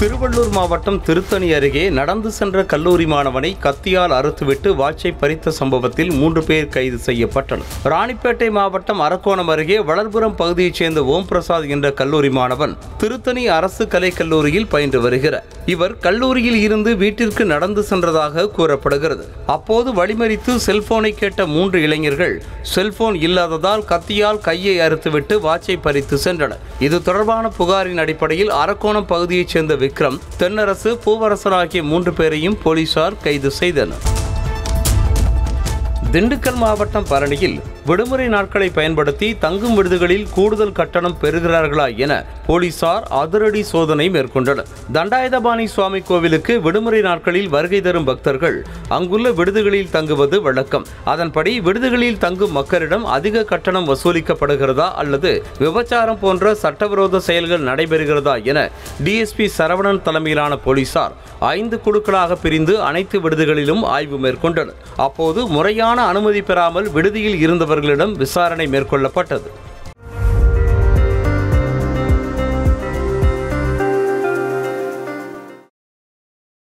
திருவள்ளூர் மாவட்டம் திருத்தணி அருகே நடந்து சென்ற கல்லூரி மாணவனை கத்தியால் அறுத்துவிட்டு வாச்சை பறித்த சம்பவத்தில் 3 பேர் கைது செய்யப்பட்டனர். ராணிப்பேட்டை மாவட்டம் அரக்கோணம் அருகே வளர்புரம் பகுதியைச் சேர்ந்த ஓம் பிரசாத் என்ற கல்லூரி மாணவன் திருத்தணி அரசு கலைக்கல்லூரியில் பயின்று வருகிறார். இவர் கல்லூரியில் இருந்து வீட்டிற்கு நடந்து சென்றதாக கூறப்படுகிறது. அப்போது வழிமறித்து செல்போனை கேட்ட 3 இளைஞர்கள் செல்போன் இல்லாததால் கத்தியால் கையை அறுத்துவிட்டு வாச்சை பறித்து சென்றனர். இது தொடர்பான புகாரின் அடிப்படையில் அரக்கோணம் பகுதியைச் சேர்ந்த விக்ரம், தென்னரசு, பூவரசன் ஆகிய 3 பேரையும் போலீசார் கைது செய்தனர். திண்டுக்கல் மாவட்டம் பரணியில் விடுமுறை நாட்களை பயன்படுத்தி தங்கும் விடுதிகளில் கூடுதல் கட்டணம் பெறுகிறார்களா என போலீசார் அதிரடி சோதனை மேற்கொண்டனர். தண்டாயுதபாணி சுவாமி கோவிலுக்கு விடுமுறை நாட்களில் வருகை தரும் பக்தர்கள் அங்குள்ள விடுதிகளில் தங்குவது வழக்கம். அதன்படி விடுதிகளில் தங்கும் மக்களிடம் அதிக கட்டணம் வசூலிக்கப்படுகிறதா அல்லது விபச்சாரம் போன்ற சட்டவிரோத செயல்கள் நடைபெறுகிறதா என டிஎஸ்பி சரவணன் தலைமையிலான போலீசார் 5 குழுக்களாக பிரிந்து அனைத்து விடுதிகளிலும் ஆய்வு மேற்கொண்டனர். அப்போது முறையான அனுமதி பெறாமல் விடுதியில் இருந்தவர்களிடம் விசாரணை மேற்கொள்ளப்பட்டது.